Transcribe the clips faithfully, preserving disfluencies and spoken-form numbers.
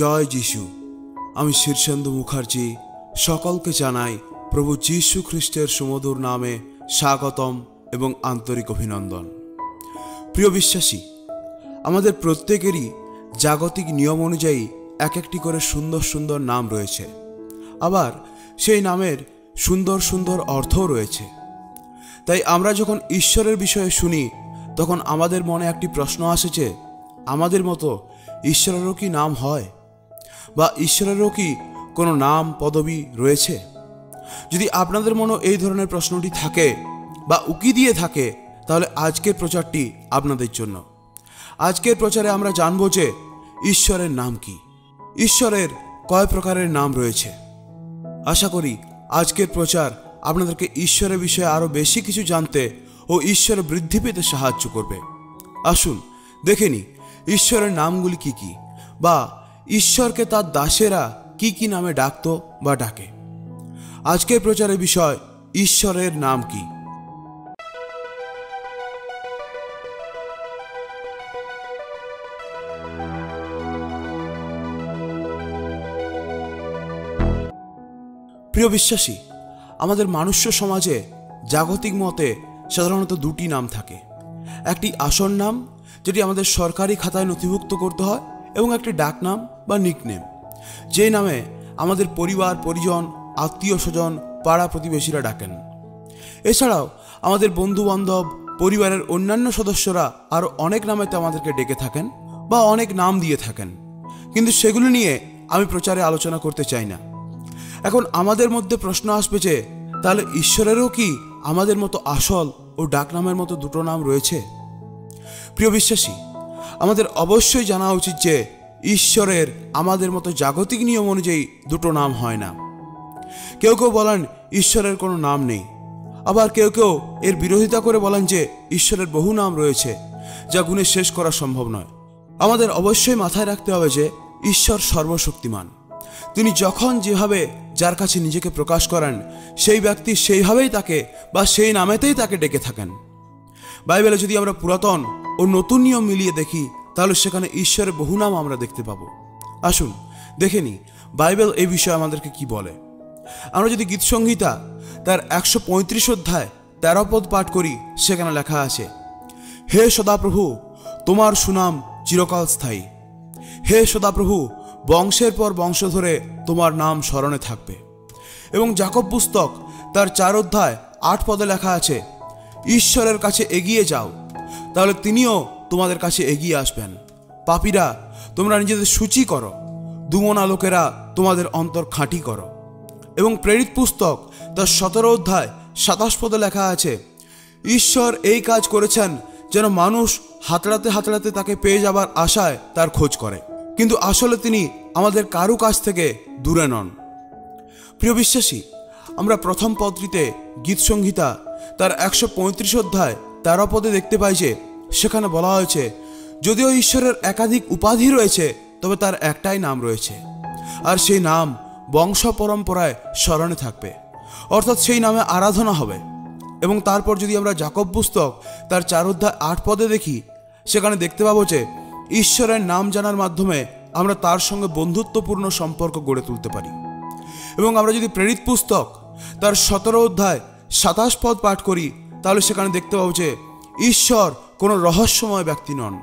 জয় যিশু। আমি শীর্ষেন্দু মুখার্জি সকলকে জানাই প্রভু যীশু খ্রিস্টের সুমধুর নামে স্বাগতম এবং আন্তরিক অভিনন্দন। প্রিয় বিশ্বাসী, আমাদের প্রত্যেকেরই জাগতিক নিয়ম অনুযায়ী এক একটি করে সুন্দর সুন্দর নাম রয়েছে, আবার সেই নামের সুন্দর সুন্দর অর্থও রয়েছে। তাই আমরা যখন ঈশ্বরের বিষয়ে শুনি তখন আমাদের মনে একটি প্রশ্ন আসে যে আমাদের মতো ঈশ্বরেরও কি নাম হয় বা ঈশ্বরেরও কি কোনো নাম পদবি রয়েছে? যদি আপনাদের মনে এই ধরনের প্রশ্নটি থাকে বা উকি দিয়ে থাকে তাহলে আজকের প্রচারটি আপনাদের জন্য। আজকের প্রচারে আমরা জানব যে ঈশ্বরের নাম কি, ঈশ্বরের কয় প্রকারের নাম রয়েছে। আশা করি আজকের প্রচার আপনাদেরকে ঈশ্বরের বিষয়ে আরও বেশি কিছু জানতে ও ঈশ্বরে বৃদ্ধি পেতে সাহায্য করবে। আসুন দেখে নিই ঈশ্বরের নামগুলি কি কি বা ঈশ্বরকে তার দাসেরা কি কি নামে ডাকত বা ডাকে। আজকের প্রচারের বিষয় ঈশ্বরের নাম কি। প্রিয় বিশ্বাসী, আমাদের মানুষ্য সমাজে জাগতিক মতে সাধারণত দুটি নাম থাকে, একটি আসল নাম যেটি আমাদের সরকারি খাতায় নথিভুক্ত করতে হয় এবং একটি ডাকনাম বা নিকনেম যে নামে আমাদের পরিবার পরিজন আত্মীয় স্বজন পাড়া প্রতিবেশীরা ডাকেন। এছাড়াও আমাদের বন্ধুবান্ধব পরিবারের অন্যান্য সদস্যরা আরও অনেক নামেতে আমাদেরকে ডেকে থাকেন বা অনেক নাম দিয়ে থাকেন, কিন্তু সেগুলি নিয়ে আমি প্রচারে আলোচনা করতে চাই না। এখন আমাদের মধ্যে প্রশ্ন আসবে যে তাহলে ঈশ্বরেরও কি আমাদের মতো আসল ও ডাকনামের মতো দুটো নাম রয়েছে? প্রিয় বিশ্বাসী, আমাদের অবশ্যই জানা উচিত যে ঈশ্বরের আমাদের মতো জাগতিক নিয়ম অনুযায়ী দুটো নাম হয় না। কেউ কেউ বলেন ঈশ্বরের কোনো নাম নেই, আবার কেউ কেউ এর বিরোধিতা করে বলেন যে ঈশ্বরের বহু নাম রয়েছে যা গুণে শেষ করা সম্ভব নয়। আমাদের অবশ্যই মাথায় রাখতে হবে যে ঈশ্বর সর্বশক্তিমান। তিনি যখন যেভাবে যার কাছে নিজেকে প্রকাশ করেন সেই ব্যক্তি সেইভাবেই তাকে বা সেই নামেতেই তাকে ডেকে থাকেন। বাইবেলে যদি আমরা পুরাতন ও নতুন নিয়ম মিলিয়ে দেখি তাহলে সেখানে ঈশ্বরের বহু নাম আমরা দেখতে পাব। আসুন দেখে নিই বাইবেল এই বিষয়ে আমাদেরকে কি বলে। আমরা যদি গীতসংহিতা তার একশো পঁয়ত্রিশ অধ্যায় তেরো পদ পাঠ করি সেখানে লেখা আছে, হে সদাপ্রভু তোমার সুনাম চিরকাল স্থায়ী, হে সদাপ্রভু বংশের পর বংশ ধরে তোমার নাম স্মরণে থাকবে। এবং যাকব পুস্তক তার চার অধ্যায় আট পদে লেখা আছে, ঈশ্বরের কাছে এগিয়ে যাও তাহলে তিনিও তোমাদের কাছে এগিয়ে আসবেন। পাপীরা তোমরা নিজেদের সূচি করো, দুমনা লোকেরা তোমাদের অন্তর খাঁটি করো। এবং প্রেরিত পুস্তক তার সতেরো অধ্যায় সাতাশ পদে লেখা আছে, ঈশ্বর এই কাজ করেছেন যেন মানুষ হাতড়াতে হাতড়াতে তাকে পেয়ে যাবার আশায় তার খোঁজ করে, কিন্তু আসলে তিনি আমাদের কারো কাছ থেকে দূরে নন। প্রিয় বিশ্বাসী, আমরা প্রথম পদটিতে গীতসংহিতা তার একশো পঁয়ত্রিশ অধ্যায় তেরো পদে দেখতে পাই যে সেখানে বলা হয়েছে, যদিও ঈশ্বরের একাধিক উপাধি রয়েছে তবে তার একটাই নাম রয়েছে, আর সেই নাম বংশ পরম্পরায় স্মরণে থাকবে, অর্থাৎ সেই নামে আরাধনা হবে। এবং তারপর যদি আমরা যাকব পুস্তক তার চার অধ্যায় আট পদে দেখি সেখানে দেখতে পাবো যে ঈশ্বরের নাম জানার মাধ্যমে আমরা তার সঙ্গে বন্ধুত্বপূর্ণ সম্পর্ক গড়ে তুলতে পারি। এবং আমরা যদি প্রেরিত পুস্তক তার সতেরো অধ্যায় সাতাশ পদ পাঠ করি তাহলে সেখানে দেখতে পাবো যে ঈশ্বর কোনো রহস্যময় ব্যক্তি নন।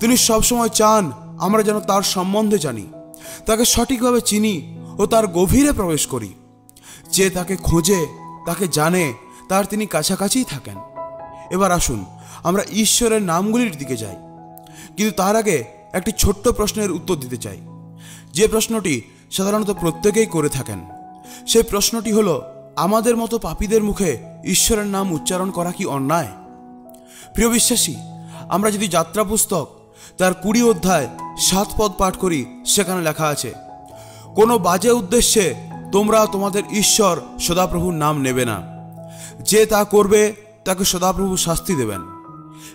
তিনি সবসময় চান আমরা যেন তার সম্বন্ধে জানি, তাকে সঠিকভাবে চিনি ও তার গভীরে প্রবেশ করি। যে তাকে খোঁজে, তাকে জানে, তার তিনি কাছাকাছিই থাকেন। এবার আসুন আমরা ঈশ্বরের নামগুলির দিকে যাই, কিন্তু তার আগে একটি ছোট্ট প্রশ্নের উত্তর দিতে চাই, যে প্রশ্নটি সাধারণত প্রত্যেকেই করে থাকেন। সেই প্রশ্নটি হলো, আমাদের মতো পাপীদের মুখে ঈশ্বরের নাম উচ্চারণ করা কি অন্যায়? প্রিয় বিশ্বাসী, আমরা যদি যাত্রা পুস্তক তার কুড়ি অধ্যায় সাত পদ পাঠ করি সেখানে লেখা আছে, কোনো বাজে উদ্দেশ্যে তোমরা তোমাদের ঈশ্বর সদাপ্রভুর নাম নেবে না, যে তা করবে তাকে সদাপ্রভু শাস্তি দেবেন।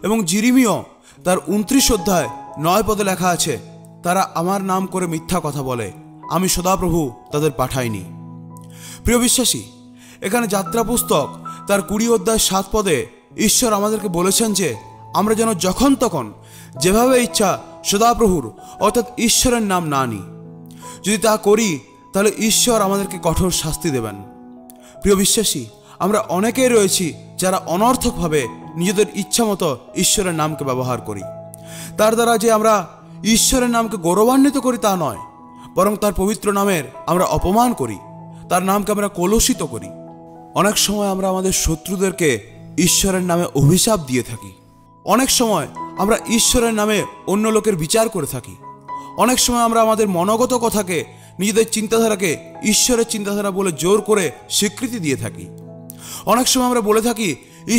এবং জিরিমিয় তার উনত্রিশ অধ্যায় নয় পদে লেখা আছে, তারা আমার নাম করে মিথ্যা কথা বলে, আমি সদাপ্রভু তাদের পাঠাইনি। প্রিয় বিশ্বাসী, এখানে যাত্রা পুস্তক তার কুড়ি অধ্যায় সাত পদে ঈশ্বর আমাদেরকে বলেছেন যে আমরা যেন যখন তখন যেভাবে ইচ্ছা সদাপ্রভুর অর্থাৎ ঈশ্বরের নাম না নিই। যদি তা করি তাহলে ঈশ্বর আমাদেরকে কঠোর শাস্তি দেবেন। প্রিয় বিশ্বাসী, আমরা অনেকেই রয়েছি যারা অনর্থকভাবে নিজেদের ইচ্ছামতো ঈশ্বরের নামকে ব্যবহার করি। তার দ্বারা যে আমরা ঈশ্বরের নামকে গৌরবান্বিত করি তা নয়, বরং তার পবিত্র নামের আমরা অপমান করি, তার নামকে আমরা কলুষিত করি। অনেক সময় আমরা আমাদের শত্রুদেরকে ঈশ্বরের নামে অভিশাপ দিয়ে থাকি। অনেক সময় আমরা ঈশ্বরের নামে অন্য লোকের বিচার করে থাকি। অনেক সময় আমরা আমাদের মনোগত কথাকে, নিজেদের চিন্তাধারাকে ঈশ্বরের চিন্তাধারা বলে জোর করে স্বীকৃতি দিয়ে থাকি। অনেক সময় আমরা বলে থাকি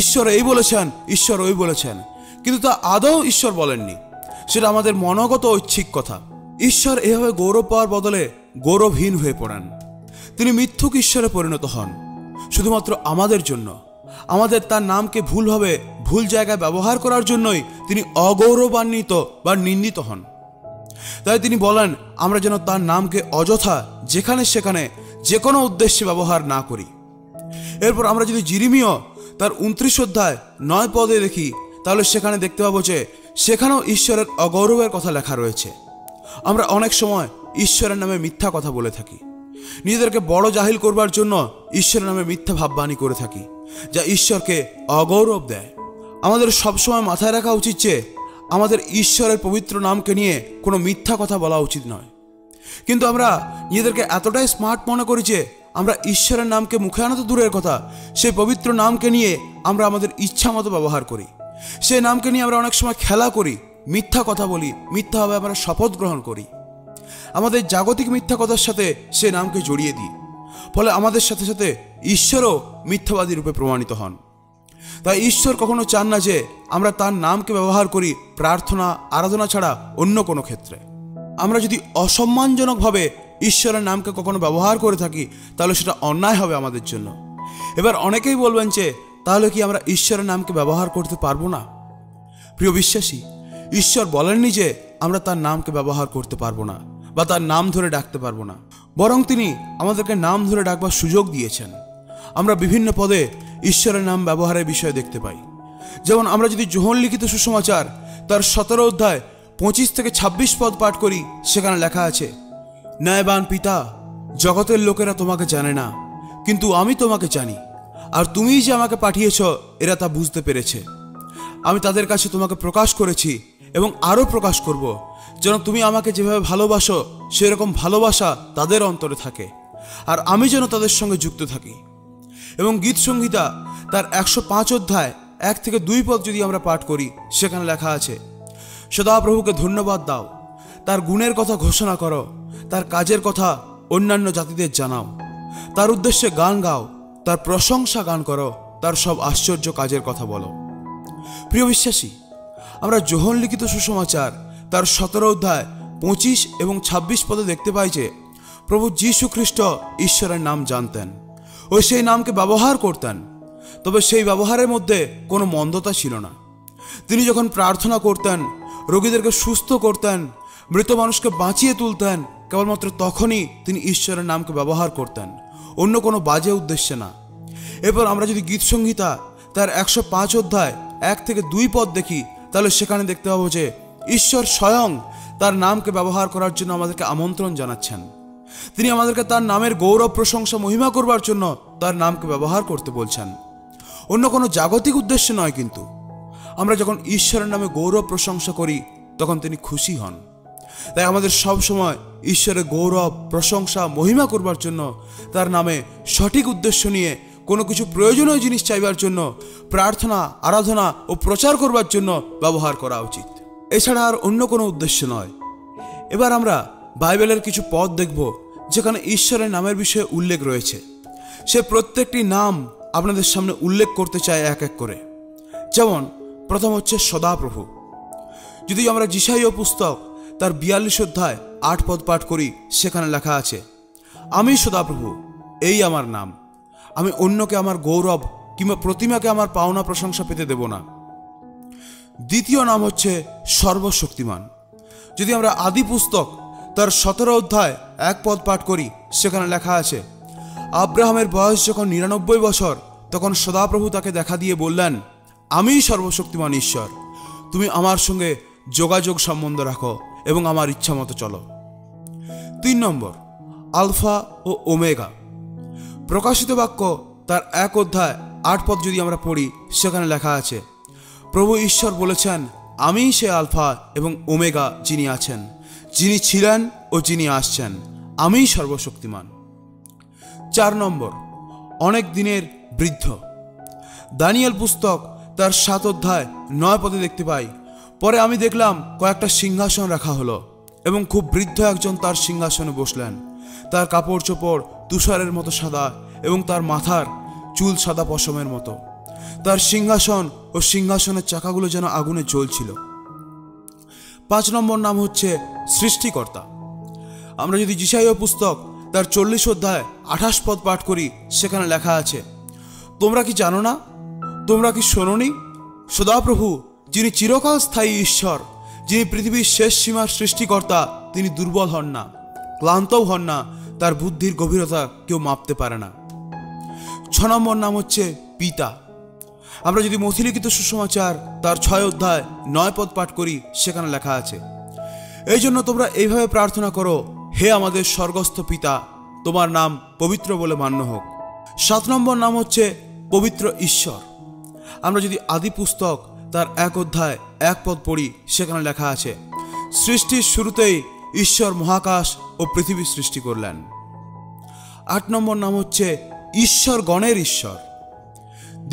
ঈশ্বর এই বলেছেন, ঈশ্বর ওই বলেছেন, কিন্তু তা আদৌ ঈশ্বর বলেননি, সেটা আমাদের মনোগত ঐচ্ছিক কথা। ঈশ্বর এভাবে গৌরব পাওয়ার বদলে গৌরবহীন হয়ে পড়েন। তিনি মিথ্যুক ঈশ্বরে পরিণত হন শুধুমাত্র আমাদের জন্য। আমাদের তার নামকে ভুলভাবে ভুল জায়গায় ব্যবহার করার জন্যই তিনি অগৌরবান্বিত বা নিন্দিত হন। তাই তিনি বলেন আমরা যেন তার নামকে অযথা যেখানে সেখানে যে কোনো উদ্দেশ্যে ব্যবহার না করি। এরপর আমরা যদি জিরিমিয় তার উনত্রিশ অধ্যায় নয় পদে দেখি, তাহলে সেখানে দেখতে পাবো যে সেখানেও ঈশ্বরের অগৌরবের কথা লেখা রয়েছে। আমরা অনেক সময় ঈশ্বরের নামে মিথ্যা কথা বলে থাকি, নিজেদেরকে বড় জাহিল করবার জন্য ঈশ্বরের নামে মিথ্যা ভাববাণী করে থাকি, যা ঈশ্বরকে অগৌরব দেয়। আমাদের সবসময় মাথায় রাখা উচিত যে আমাদের ঈশ্বরের পবিত্র নামকে নিয়ে কোনো মিথ্যা কথা বলা উচিত নয়, কিন্তু আমরা নিজেদেরকে এতটাই স্মার্ট মনে করি যে আমরা ঈশ্বরের নামকে মুখে আনা তো দূরের কথা, সেই পবিত্র নামকে নিয়ে আমরা আমাদের ইচ্ছা মতো ব্যবহার করি। সেই নামকে নিয়ে আমরা অনেক সময় খেলা করি, মিথ্যা কথা বলি, মিথ্যাভাবে আমরা শপথ গ্রহণ করি, আমাদের জাগতিক মিথ্যা কথার সাথে সে নামকে জড়িয়ে দিই। ফলে আমাদের সাথে সাথে ঈশ্বরও মিথ্যাবাদী রূপে প্রমাণিত হন। তাই ঈশ্বর কখনো চান না যে আমরা তার নামকে ব্যবহার করি প্রার্থনা, আরাধনা ছাড়া অন্য কোনো ক্ষেত্রে। আমরা যদি অসম্মানজনকভাবে ঈশ্বরের নামকে কখনো ব্যবহার করে থাকি তাহলে সেটা অন্যায় হবে আমাদের জন্য। এবার অনেকেই বলবেন যে তাহলে কি আমরা ঈশ্বরের নামকে ব্যবহার করতে পারবো না? প্রিয় বিশ্বাসী, ঈশ্বর বলেননি যে আমরা তার নামকে ব্যবহার করতে পারবো না বা তার নাম ধরে ডাকতে পারবো না, বরং তিনি আমাদেরকে নাম ধরে ডাকবার সুযোগ দিয়েছেন। আমরা বিভিন্ন পদে ঈশ্বরের নাম ব্যবহারের বিষয়ে দেখতে পাই। যেমন আমরা যদি যোহন লিখিত সুসমাচার তার সতেরো অধ্যায় পঁচিশ থেকে ছাব্বিশ পদ পাঠ করি, সেখানে লেখা আছে, ন্যায়বান পিতা, জগতের লোকেরা তোমাকে জানে না, কিন্তু আমি তোমাকে জানি, আর তুমিই যে আমাকে পাঠিয়েছ এরা তা বুঝতে পেরেছে। আমি তাদের কাছে তোমাকে প্রকাশ করেছি এবং আরও প্রকাশ করব, যেন তুমি আমাকে যেভাবে ভালোবাসো সেরকম ভালোবাসা তাদের অন্তরে থাকে, আর আমি যেন তাদের সঙ্গে যুক্ত থাকি। এবং গীত সংহিতা তার একশো পাঁচ অধ্যায় এক থেকে দুই পদ যদি আমরা পাঠ করি, সেখানে লেখা আছে, সদাপ্রভুকে ধন্যবাদ দাও, তার গুণের কথা ঘোষণা করো, তার কাজের কথা অন্যান্য জাতিদের জানাও, তার উদ্দেশ্যে গান গাও, তার প্রশংসা গান করো, তার সব আশ্চর্য কাজের কথা বলো। প্রিয় বিশ্বাসী, আমরা যোহন লিখিত সুসমাচার তার সতেরো অধ্যায় পঁচিশ এবং ছাব্বিশ পদে দেখতে পাই যে প্রভু যীশু খ্রিস্ট ঈশ্বরের নাম জানতেন ও সেই নামকে ব্যবহার করতেন, তবে সেই ব্যবহারের মধ্যে কোনো মন্দতা ছিল না। তিনি যখন প্রার্থনা করতেন, রোগীদেরকে সুস্থ করতেন, মৃত মানুষকে বাঁচিয়ে তুলতেন, কেবলমাত্র তখনই তিনি ঈশ্বরের নামকে ব্যবহার করতেন, অন্য কোনো বাজে উদ্দেশ্যে না। এরপর আমরা যদি গীতসংহিতা তার একশো পাঁচ অধ্যায় এক থেকে দুই পদ দেখি, তাহলে সেখানে দেখতে পাবো যে ঈশ্বর স্বয়ং তার নামকে ব্যবহার করার জন্য আমাদেরকে আমন্ত্রণ জানাচ্ছেন। তিনি আমাদেরকে তার নামের গৌরব, প্রশংসা, মহিমা করবার জন্য তার নামকে ব্যবহার করতে বলছেন, অন্য কোনো জাগতিক উদ্দেশ্য নয়। কিন্তু আমরা যখন ঈশ্বরের নামে গৌরব প্রশংসা করি তখন তিনি খুশি হন। তাই আমাদের সবসময় ঈশ্বরের গৌরব, প্রশংসা, মহিমা করবার জন্য, তার নামে সঠিক উদ্দেশ্য নিয়ে কোনো কিছু প্রয়োজনীয় জিনিস চাইবার জন্য, প্রার্থনা, আরাধনা ও প্রচার করবার জন্য ব্যবহার করা উচিত, এছাড়া আর অন্য কোনো উদ্দেশ্য নয়। এবার আমরা বাইবেলের কিছু পদ দেখব যেখানে ঈশ্বরের নামের বিষয়ে উল্লেখ রয়েছে। সে প্রত্যেকটি নাম আপনাদের সামনে উল্লেখ করতে চায় এক এক করে। যেমন প্রথম হচ্ছে সদাপ্রভু। যদি আমরা যিশাইয় পুস্তক তার বিয়াল্লিশ অধ্যায় আট পদ পাঠ করি, সেখানে লেখা আছে, আমি সদাপ্রভু, এই আমার নাম, আমি অন্যকে আমার গৌরব কিংবা প্রতিমাকে আমার পাওনা প্রশংসা পেতে দেব না। দ্বিতীয় নাম হচ্ছে সর্বশক্তিমান। যদি আমরা আদি পুস্তক তার সতেরো অধ্যায় এক পদ পাঠ করি, সেখানে লেখা আছে, আব্রাহামের বয়স যখন নিরানব্বই বছর তখন সদাপ্রভু তাকে দেখা দিয়ে বললেন, আমি সর্বশক্তিমান ঈশ্বর, তুমি আমার সঙ্গে যোগাযোগ সম্বন্ধ রাখো এবং আমার ইচ্ছা মতো চলো। तीन नम्बर आलफा और ओमेगा प्रकाशित वाक्य तार एक अध्याय आठ पद यदि आमरा पढ़ी सेखाने लेखा आछे प्रभु ईश्वर बोलेछेन आमिई सेई आलफा एबं ओमेगा जिनि आछेन जिनि छिलेन ओ जिनि आसछेन आमिई सर्वशक्तिमान। चार नम्बर अनेक दिनेर वृद्ध दानियल पुस्तक तार सात अध्याय नय पदे देखते पाई परे आमी देखलाम कयेकटा सिंहासन रखा हलो एबं खूब वृद्ध एकजन तार सिंहासने बसलेन तार कापड़ चोपड़ तुषारेर मतो सादा एबं तार माथार चूल सादा पशमेर मतो तार सिंहासन और सिंहासनेर चाकागुलो जेन आगुने ज्वलछिलो। पाँच नम्बर नाम हच्छे सृष्टिकर्ता आमरा यदि यिशायाह पुस्तक तार चल्लिस अध्याय अठाश पद पाठ करी सेखाने लेखा आछे तोमरा कि जानो ना तोमरा कि शोनोनी सदाप्रभु जिनि चिरकाल स्थायी ईश्वर जिनि पृथिवीर शेष सीमार सृष्टिकर्ता तिनि दुर्बल हन ना क्लान्तও हन ना तार बुद्धिर गभीरता केउ मापते पारे ना। छ नम्बर नाम हच्छे पिता आमरा यदि मथी लिखित सुसमाचार तार छय अध्याय नय पद पाठ करी सेखाने लेखा आछे एइजोन्नो तोमरा एइभावे प्रार्थना करो हे आमादेर स्वर्गस्थ पिता तोमार नाम पवित्र बोले मान्य होक। सात नम्बर नाम हच्छे पवित्र ईश्वर आमरा यदि आदि पुस्तक तार एक अध्याय एक पद पढ़ी सेखाने लेखा आछे सृष्टिर शुरूतेई ईश्वर महाकाश और पृथ्वी सृष्टि करलेन। आठ नम्बर नाम हच्छे ईश्वर गणेर ईश्वर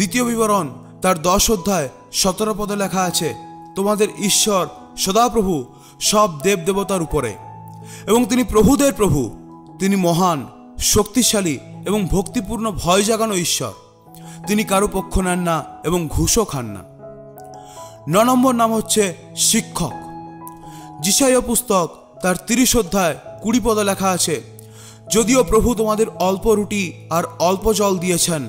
द्वितीय विवरण तार दश अध्याय सतर पदे लेखा आछे तोमादेर ईश्वर सदाप्रभु सब देव देवतार उपरे एबं तिनि प्रभुदेर प्रभु तिनि महान शक्तिशाली एबं भक्तिपूर्ण भय जागानो ईश्वर तिनि कारो पक्ष नेन ना एबं घुषो खान ना। नौ नम्बर नाम हच्छे शिक्षक यिशायाह पुस्तक तार त्रिश अध्याय कुड़ी पदे लेखा आछे यदिओ प्रभु तोमादेर अल्प रुटी और अल्प जल दिएछेन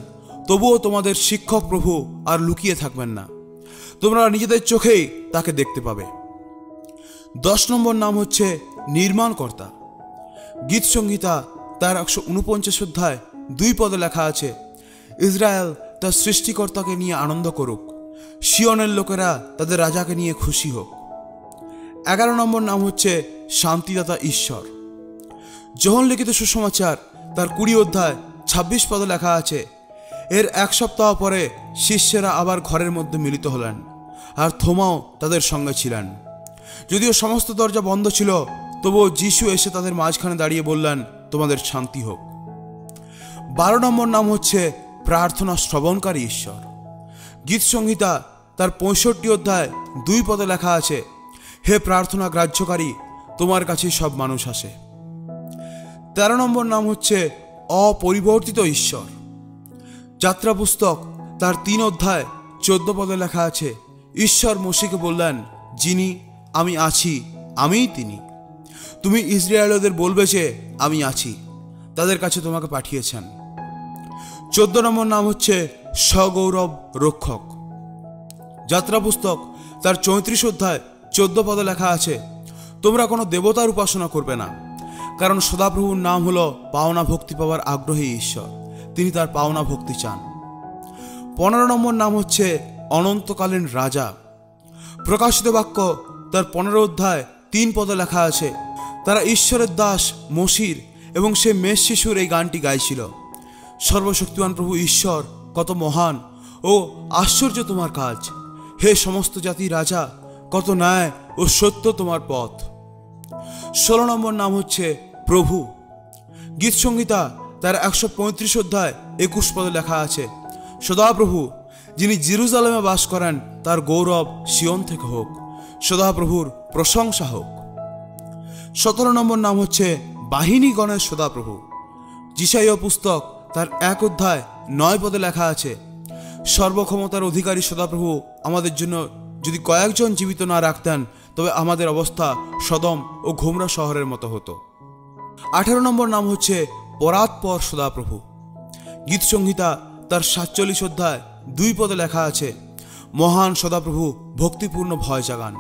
तबुओ तोमादेर शिक्षक प्रभु और लुकिए थाकबेन ना तोमरा निजेदेर चोखेई ताके देखते पाबे। दस नम्बर नाम हच्छे निर्माणकर्ता गीत संहिता तार एकशो ऊनपंचाश अध्याय दुई पदे लेखा आछे इजराइल तार सृष्टिकर्ताके निये आनंद करुक सियनेर लोकेरा तादेर राजाके निये खुशी होक। एगारो नम्बर नाम हच्छे शांतिदाता ईश्वर योहन लिखित सुसमाचार तार बीस अध्याय छब्बीस पदे लेखा आछे एर एक सप्ताह परे शिष्यरा आबार घरेर मध्ये मिलित हलेन आर थोमाओ तादेर संगे छिलेन यदिओ समस्त दरजा बंध छिल तबुओ जिशु एसे तादेर माझखाने दाड़िये बोललेन तोमादेर शांति होक। बारो नम्बर नाम हच्छे प्रार्थना श्रवणकारी ईश्वर गीत संहिता तार पैंसठ अध्याय दुई पदे लेखा आछे हे प्रार्थना ग्राह्यकारी तोमार काछे सब मानुष आसे। तेरो नम्बर नाम हच्छे अपरिवर्तित ईश्वर यात्रा पुस्तक तार तीन अध्याय चौदह पदे लेखा आछे ईश्वर मसीहके बोललेन जिनि आमी आछि आमिई तिनि तुमि इस्राएलदेर बोलबे जे आमी आछि तादेर काछे तोमाके पाठियेछेन। चौदह नम्बर नाम हच्छे सगौरव रक्षक यात्रा पुस्तक तार चौंतीस अध्याय चौदह पदे लेखा आछे तोमरा कोनो देवतार उपासना करबे ना कारण सदाप्रभुर नाम हलो पावना भक्ति पावार आग्रही ईश्वर तिनि तार पावना भक्ति चान। पंद्रह नम्बर नाम हच्छे अनन्तकालीन राजा प्रकाशित वाक्य तार पंद्रह अध्याय तीन पदे लेखा आछे तारा ईश्वरेर दास मसीर एबं से मेष शिशुर एई गानटी गाइछिल सर्वशक्तिमान प्रभु ईश्वर कत महान ओ आश्चर्य तोमार काज हे समस्त जाति राजा कत न्याय और सत्य तोमार पथ। षोलो नम्बर नाम हच्छे प्रभु गीत संहिता तार एकशो पैंतीस अध्याय एकुश पदे लेखा आछे सदाप्रभु जिनि जेरुजालेमे बास करेन तार गौरव सियन थेके होक सदाप्रभुर प्रशंसा होक। सतरो नम्बर नाम हच्छे बाहिनीगणेर सदाप्रभु यिशायाह पुस्तक तार एक अध्याय नय पदे लेखा आछे सर्वक्षमतार अधिकारी सदाप्रभु आमादेर जन्य यदि कयेकजन जीवित ना राखतेन तबे आमादेर अवस्था सदम और घोमरा शहरेर मतो हतो। अठारो नम्बर नाम हच्छे परात्पर सदाप्रभु गीत संहिता तार सैंतालीस अध्याय दुई पदे लेखा आछे महान सदाप्रभु भक्तिपूर्ण भय जागान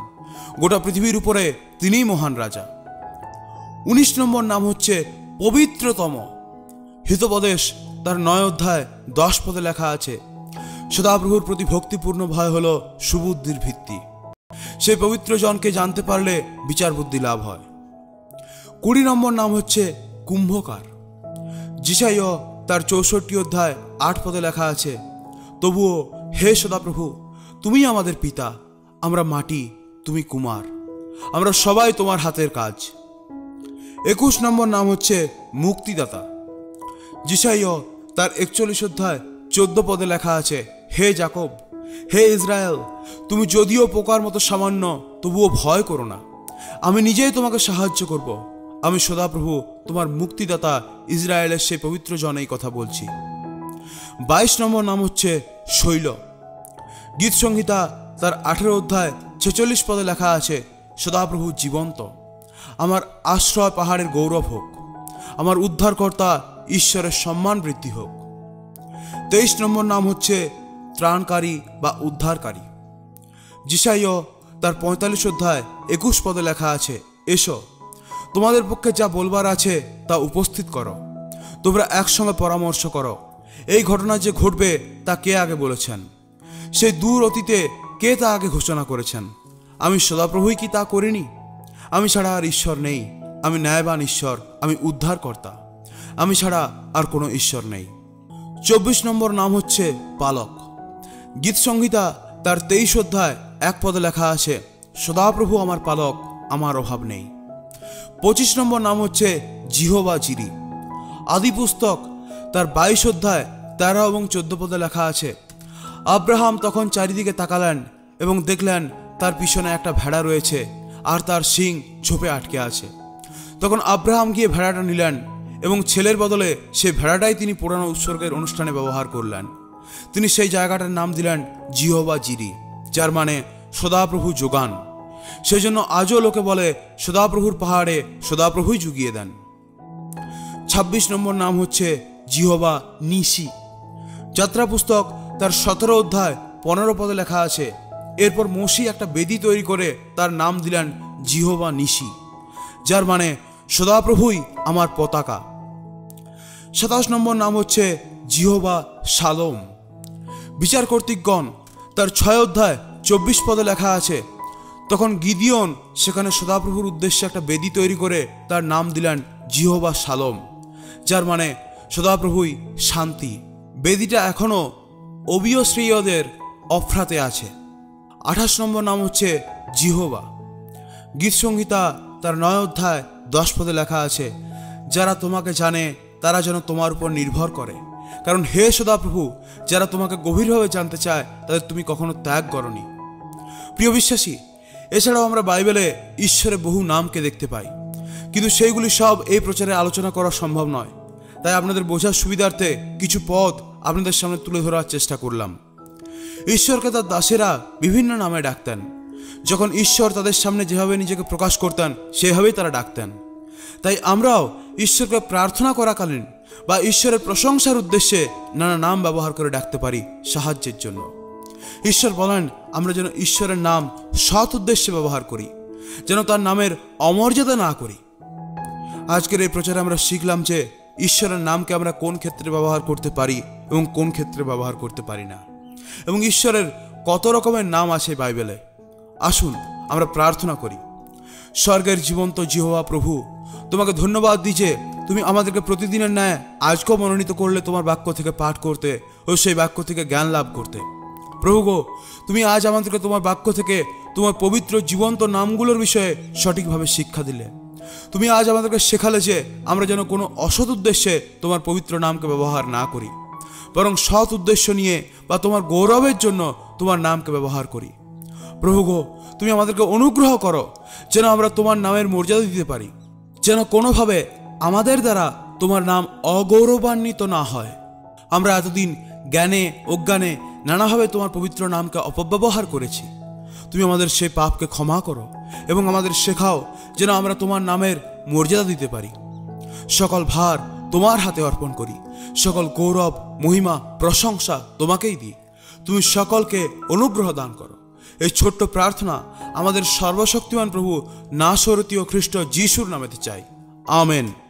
गोटा पृथिवीर उपरे तिनिई महान राजा। उन्नीस नम्बर नाम हच्छे पवित्रतम हितोपदेश तार नय अध्याय दश पदे लेखा आछे सदाप्रभुर प्रति भक्तिपूर्ण भय हलो सुबुद्धिर भित्ति से पवित्र जन के जानते पारले विचार बुद्धि लाभ हय। कुड़ी नम्बर नाम होच्छे कुम्भकार। जिशाय तार चौष्टि अध्याय आठ पदे लेखा आछे, तबुओ हे सदाप्रभु तुमी आमादेर पिता, आमरा माटी तुमी कुमार, आमरा सबाई तोमार हाथेर काज। एकुश नम्बर नाम होच्छे मुक्तिदाता। जिशाय तार एकचल्लिश अध्याय चौदह पदे लेखा आछे, हे जाकब हे इजराइल तुमी जदिओ पोकार मतो सामान्य, तबुओ भय करो ना, आमी निजेई तोमाके साहाज्य करब, आमी सदाप्रभु तोमार मुक्तिदाता इजराइलेर सेई पवित्र जनेई कथा बोलछि। बाईश नम्बर नाम होच्छे शैल। गीत संहिता तार अठारो अध्याय छेचल्लिश पदे लेखा आछे, सदाप्रभु जीवंत, आमार आश्रय पहाड़ेर गौरव होक, आमार उद्धारकर्ता ईश्वरेर सम्मान बृद्धि होक। तेईश नम्बर नाम होच्छे त्राणकारी बा उद्धारकारी। जिशायो तार पैंतालिश अध्याय एकुश पदे लेखा आछे, एशो तुम्हादेर पक्षे जा बोलबार आछे ता उपस्थित करो, तोमरा एकसंगे परामर्श करो, एई घटना जे घटबे ता के आगे बोलेछेन, सेई दूर अतीते के ता आगे घोषणा करेछेन, आमी सदाप्रभुई कि ता करिनी? आमी छाड़ा आर ईश्वर नेई, आमी न्यायबान ईश्वर, आमी उद्धारकर्ता, आमी छाड़ा आर कोनो ईश्वर नेई। चौबीस नम्बर नाम होच्छे पालक। गीत संहिता तार तेईस अध्याय एक पदे लेखा आछे, सदाप्रभु आमार पालक, आमार अभाव नेई। पचिस नम्बर नाम होच्छे जिहोवा जिरी। आदि पुस्तक तार बाईश अध्याय तेरह और चौदह पदे लेखा आछे, अब्राहम तखन चारिदिके ताकालेन एबं देखलेन तार पिछने एकटा भेड़ा रयेछे आर तार सिंग झोपे आटके आछे। तखन अब्राहम गिये भेड़ाटा निलेन एबं छेलेर बदले सेई भेड़ाटाई तिनि पुरानो उत्सर्गेर अनुष्ठाने व्यवहार करलेन। तिनी सेई जायगाटार नाम दिलेन जिहोवा जिरी, जार माने सदाप्रभु जोगान। सेइजोन्नो आजो लोके बोले सदाप्रभुर पहाड़े सदाप्रभुई जुगिए देन। छब्बीस नम्बर नाम होच्छे जिहोवा निशी। जात्रा पुस्तक तार सतरो अध्याय पंद्रह पदे लेखा आछे, एरपर मोशी एकटा बेदी तैरी करे तार नाम दिलेन जिहोवा निशी, जार माने सदाप्रभुई आमार पताका। सत्ताईश नम्बर नाम होच्छे जिहोवा शालोम। বিচারকর্তৃগণ তার ছয় অধ্যায় চব্বিশ পদে লেখা আছে, তখন গিদিয়ন সেখানে সদাপ্রভুর উদ্দেশ্যে একটা বেদী তৈরি করে তার নাম দিলেন জিহোবা শালোম, যার মানে সদাপ্রভুই শান্তি। বেদীটা এখনো অবিয়শ্রেয়দের অফ্রাতে আছে। আঠাশ নম্বর নাম হচ্ছে জিহোবা। গীত সংহিতা তার নয় অধ্যায় দশ পদে লেখা আছে, যারা তোমাকে জানে তারা যেন তোমার উপর নির্ভর করে, কারণ হে সদাপ্রভু যারা তোমাকে গভীরভাবে জানতে চায় তাদের তুমি কখনো ত্যাগ করনি। প্রিয় বিশ্বাসী, এছাড়াও আমরা বাইবেলে ঈশ্বরের বহু নামকে দেখতে পাই, কিন্তু সেইগুলি সব এই প্রচারে আলোচনা করা সম্ভব নয়। তাই আপনাদের বোঝার সুবিধার্থে কিছু পদ আপনাদের সামনে তুলে ধরার চেষ্টা করলাম। ঈশ্বরকে তার দাসেরা বিভিন্ন নামে ডাকতেন। যখন ঈশ্বর তাদের সামনে যেভাবে নিজেকে প্রকাশ করতেন সেভাবেই তারা ডাকতেন। তাই আমরাও ঈশ্বরকে প্রার্থনা করাকালীন বা ঈশ্বরের প্রশংসার উদ্দেশ্যে নানা নাম ব্যবহার করে ডাকতে পারি সাহায্যের জন্য। ঈশ্বর বলেন আমরা যেন ঈশ্বরের নাম সৎ উদ্দেশ্যে ব্যবহার করি, যেন তার নামের অমর্যাদা না করি। আজকের এই প্রচারে আমরা শিখলাম যে ঈশ্বরের নামকে আমরা কোন ক্ষেত্রে ব্যবহার করতে পারি এবং কোন ক্ষেত্রে ব্যবহার করতে পারি না, এবং ঈশ্বরের কত রকমের নাম আছে বাইবেলে। আসুন আমরা প্রার্থনা করি। স্বর্গের জীবন্ত জিহোবা প্রভু, তোমাকে ধন্যবাদ দিই যে তুমি আমাদেরকে প্রতিদিনের ন্যায় আজকেও মনোনীত করলে তোমার বাক্য থেকে পাঠ করতে ও সেই বাক্য থেকে জ্ঞান লাভ করতে। প্রভু গো, তুমি আজ আমাদেরকে তোমার বাক্য থেকে তোমার পবিত্র জীবন্ত নামগুলোর বিষয়ে সঠিকভাবে শিক্ষা দিলে। তুমি আজ আমাদেরকে শেখালে যে আমরা যেন কোনো অসৎ উদ্দেশ্যে তোমার পবিত্র নামকে ব্যবহার না করি, বরং সৎ উদ্দেশ্য নিয়ে বা তোমার গৌরবের জন্য তোমার নামকে ব্যবহার করি। প্রভু গো, তুমি আমাদেরকে অনুগ্রহ করো যেন আমরা তোমার নামের মর্যাদা দিতে পারি, যেন কোনোভাবে আমাদের দ্বারা তোমার নাম অগৌরবান্বিত না হয়। আমরা এতদিন জ্ঞানে অজ্ঞানে নানাভাবে তোমার পবিত্র নামকে অপব্যবহার করেছি। তুমি আমাদের সেই পাপকে ক্ষমা করো এবং আমাদের শেখাও যেন আমরা তোমার নামের মর্যাদা দিতে পারি। সকল ভার তোমার হাতে অর্পণ করি, সকল গৌরব মহিমা প্রশংসা তোমাকেই দিই। তুমি সকলকে অনুগ্রহ দান করো। এই ছোট্ট প্রার্থনা আমাদের সর্বশক্তিমান প্রভু নাসরতীয় খ্রিস্ট যিশুর নামেতে চাই। আমেন।